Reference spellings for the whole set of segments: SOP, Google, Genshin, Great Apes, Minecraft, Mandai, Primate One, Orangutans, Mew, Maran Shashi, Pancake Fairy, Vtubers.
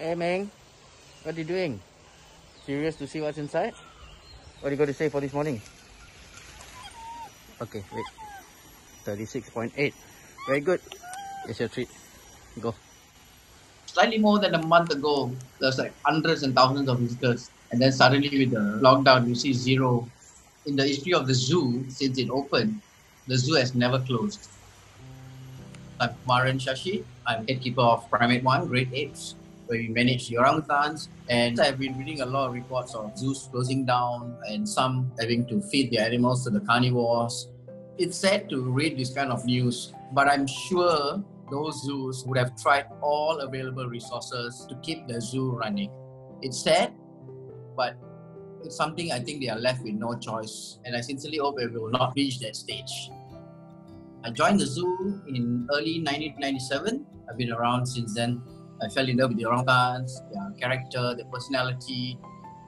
Hey, Meng. What are you doing? Curious to see what's inside? What are you going to say for this morning? Okay, wait. 36.8. Very good. It's your treat. Go. Slightly more than a month ago, there's like hundreds and thousands of visitors. And then suddenly with the lockdown, you see zero. In the history of the zoo, since it opened, the zoo has never closed. I'm Maran Shashi. I'm head keeper of Primate One, Great Apes, where we manage the orangutans. And I've been reading a lot of reports of zoos closing down and some having to feed their animals to the carnivores. It's sad to read this kind of news, but I'm sure those zoos would have tried all available resources to keep the zoo running. It's sad, but it's something I think they are left with no choice. And I sincerely hope we will not reach that stage. I joined the zoo in early 1997. I've been around since then. I fell in love with the orangutans, their character, their personality,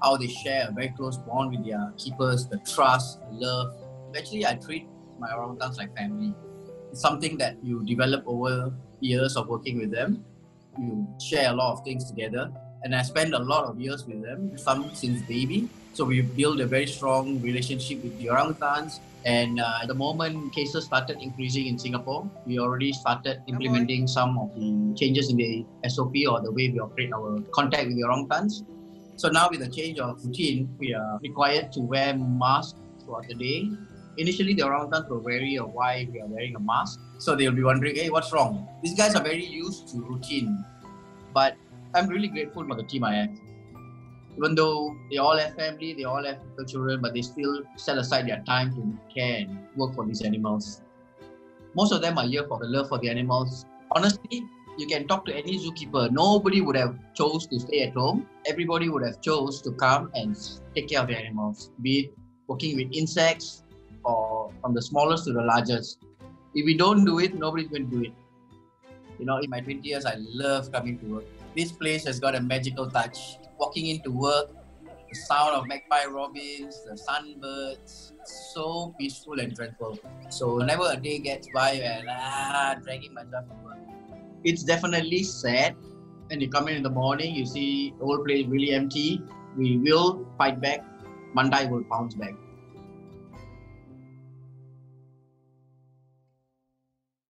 how they share a very close bond with their keepers, the trust, the love. Actually, I treat my orangutans like family. It's something that you develop over years of working with them. You share a lot of things together. And I spent a lot of years with them, some since baby. So we built a very strong relationship with the orangutans. And the moment cases started increasing in Singapore, we already started implementing some of the changes in the SOP or the way we operate our contact with the orangutans. So now with the change of routine, we are required to wear masks throughout the day. Initially, the orangutans were wary of why we are wearing a mask. So they'll be wondering, hey, what's wrong? These guys are very used to routine. But I'm really grateful for the team I have. Even though they all have family, they all have children, but they still set aside their time to care and work for these animals. Most of them are here for the love for the animals. Honestly, you can talk to any zookeeper. Nobody would have chose to stay at home. Everybody would have chose to come and take care of the animals, be it working with insects or from the smallest to the largest. If we don't do it, nobody's going to do it. You know, in my 20 years, I love coming to work. This place has got a magical touch. Walking into work, the sound of magpie robins, the sunbirds, it's so peaceful and tranquil. So whenever a day gets by and dragging myself to work, it's definitely sad. And you come in the morning, you see the whole place really empty. We will fight back. Mandai will bounce back.